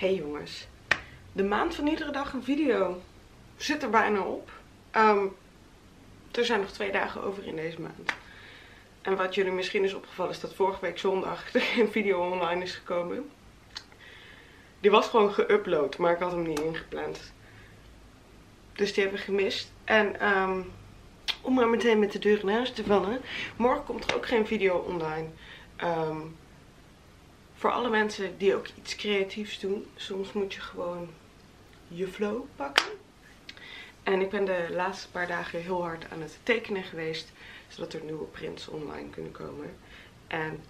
Hey jongens, de maand van iedere dag een video zit er bijna op. Er zijn nog 2 dagen over in deze maand. En wat jullie misschien is opgevallen is dat vorige week zondag er geen video online is gekomen. Die was gewoon geüpload, maar ik had hem niet ingepland. Dus die hebben we gemist. En om maar meteen met de deur in huis te vallen, morgen komt er ook geen video online. Voor alle mensen die ook iets creatiefs doen, soms moet je gewoon je flow pakken. En ik ben de laatste paar dagen heel hard aan het tekenen geweest, zodat er nieuwe prints online kunnen komen. En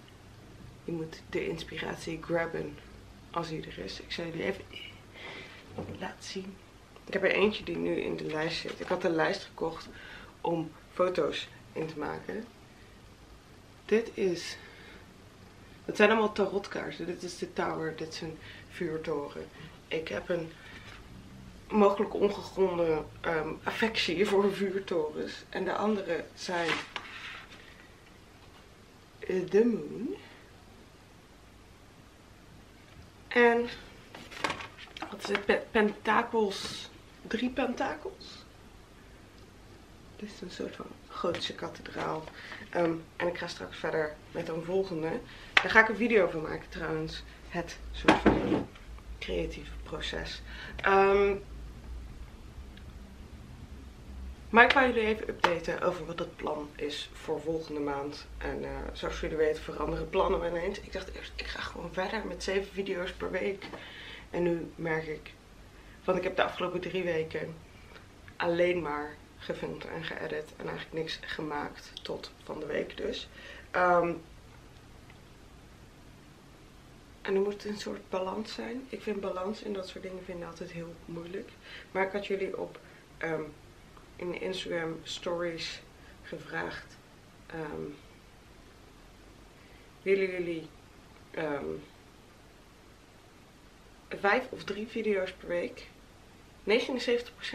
je moet de inspiratie grabben als die er is. Ik zal jullie even laten zien. Ik heb er eentje die nu in de lijst zit. Ik had de lijst gekocht om foto's in te maken. Dit is... Het zijn allemaal tarotkaarten. Dit is de Tower, dit is een vuurtoren. Ik heb een mogelijk ongegronde affectie voor vuurtorens. En de andere zijn de Moon. En wat is het? Pentakels. 3 pentakels. Dit is een soort van gotische kathedraal. En ik ga straks verder met een volgende. Daar ga ik een video van maken trouwens. Het soort van creatieve proces. Maar ik ga jullie even updaten over wat het plan is voor volgende maand. En zoals jullie weten veranderen plannen ineens. Ik dacht eerst, ik ga gewoon verder met 7 video's per week. En nu merk ik, want ik heb de afgelopen 3 weken alleen maar gefilmd en geëdit en eigenlijk niks gemaakt tot van de week dus. En er moet een soort balans zijn. Ik vind balans en dat soort dingen vind ik altijd heel moeilijk. Maar ik had jullie op in de Instagram stories gevraagd willen jullie 5 of 3 video's per week? 79%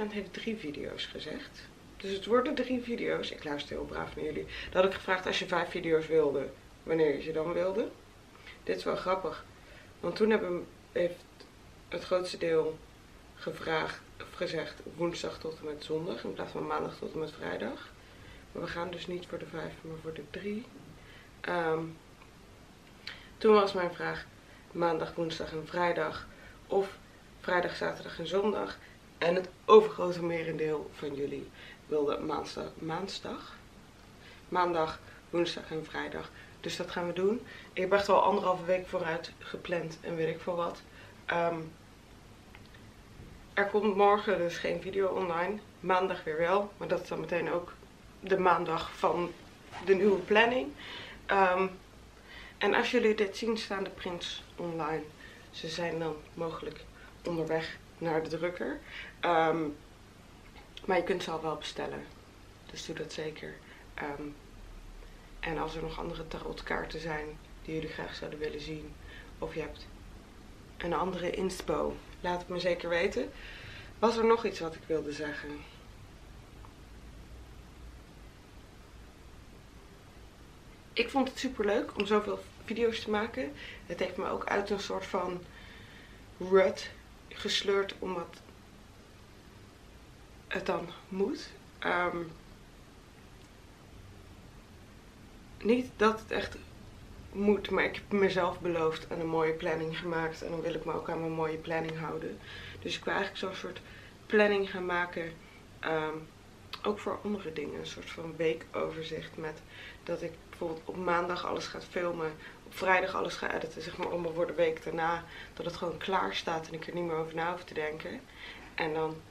heeft 3 video's gezegd. Dus het worden 3 video's. Ik luister heel braaf naar jullie. Dat had ik gevraagd als je 5 video's wilde, wanneer je ze dan wilde. Dit is wel grappig. Want toen heeft het grootste deel gevraagd, of gezegd woensdag tot en met zondag. In plaats van maandag tot en met vrijdag. Maar we gaan dus niet voor de 5, maar voor de 3. Toen was mijn vraag maandag, woensdag en vrijdag. Of vrijdag, zaterdag en zondag. En het overgrote merendeel van jullie wilde maandag, woensdag en vrijdag. Dus dat gaan we doen. Ik heb echt al 1,5 week vooruit gepland en weet ik veel wat. Er komt morgen dus geen video online. Maandag weer wel. Maar dat is dan meteen ook de maandag van de nieuwe planning. En als jullie dit zien staan de prints online. Ze zijn dan mogelijk onderweg naar de drukker. Maar je kunt ze al wel bestellen. Dus doe dat zeker. En als er nog andere tarotkaarten zijn die jullie graag zouden willen zien. Of je hebt een andere inspo. Laat het me zeker weten. Was er nog iets wat ik wilde zeggen? Ik vond het super leuk om zoveel video's te maken. Het heeft me ook uit een soort van rut gesleurd omdat het dan moet. Niet dat het echt moet, maar ik heb mezelf beloofd en een mooie planning gemaakt. En dan wil ik me ook aan mijn mooie planning houden. Dus ik wil eigenlijk zo'n soort planning gaan maken. Ook voor andere dingen. Een soort van weekoverzicht met dat ik bijvoorbeeld op maandag alles ga filmen. Op vrijdag alles ga editen, zeg maar om voor de week daarna. Dat het gewoon klaar staat en ik er niet meer over na hoef te denken. En dan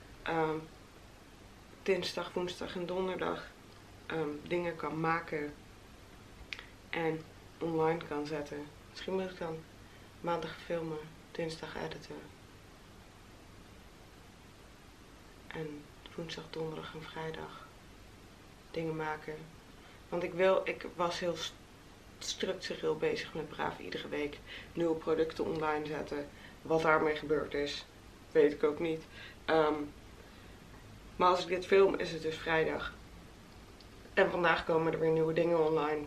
dinsdag, woensdag en donderdag dingen kan maken. En online kan zetten. Misschien moet ik dan maandag filmen, dinsdag editen. En woensdag, donderdag en vrijdag dingen maken. Want ik was heel structureel bezig met braaf iedere week nieuwe producten online zetten. Wat daarmee gebeurd is, weet ik ook niet. Maar als ik dit film is het dus vrijdag. En vandaag komen er weer nieuwe dingen online.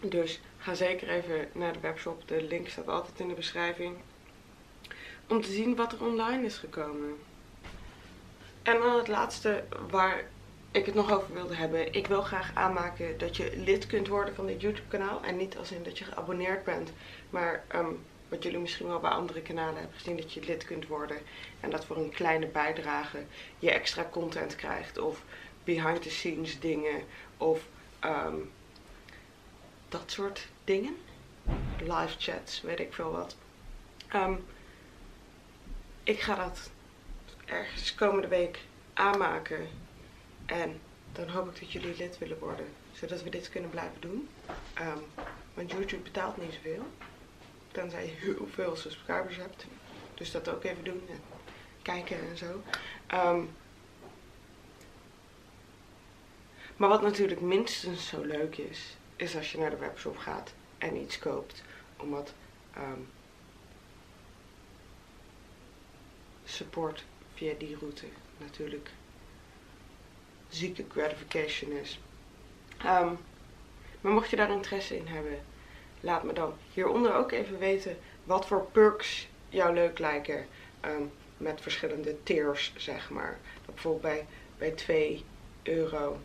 Dus ga zeker even naar de webshop. De link staat altijd in de beschrijving. om te zien wat er online is gekomen. En dan het laatste waar ik het nog over wilde hebben. Ik wil graag aanmaken dat je lid kunt worden van dit YouTube kanaal. En niet als in dat je geabonneerd bent. Maar wat jullie misschien wel bij andere kanalen hebben gezien, dat je lid kunt worden. En dat voor een kleine bijdrage je extra content krijgt. Of behind the scenes dingen. Of dat soort dingen. Live chats, weet ik veel wat. Ik ga dat ergens komende week aanmaken. En dan hoop ik dat jullie lid willen worden. Zodat we dit kunnen blijven doen. Want YouTube betaalt niet zoveel. Tenzij je heel veel subscribers hebt. Dus dat ook even doen. En kijken en zo. Maar wat natuurlijk minstens zo leuk is, is als je naar de webshop gaat en iets koopt. Omdat support via die route natuurlijk zieke gratification is. Maar mocht je daar interesse in hebben, laat me dan hieronder ook even weten wat voor perks jou leuk lijken. Met verschillende tiers, zeg maar. Dat bijvoorbeeld bij 2 euro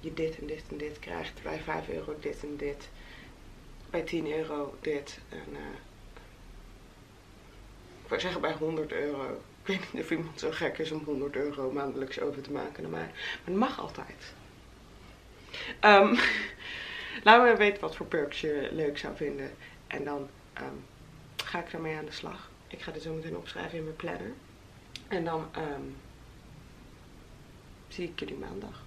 je dit en dit en dit krijgt. Bij 5 euro dit en dit. Bij 10 euro dit. En, ik wou zeggen bij 100 euro. Ik weet niet of iemand zo gek is om 100 euro maandelijks over te maken naar mij. Maar het mag altijd. Laat me weten wat voor perks je leuk zou vinden. En dan ga ik daarmee aan de slag. Ik ga dit zo meteen opschrijven in mijn planner. En dan zie ik jullie maandag.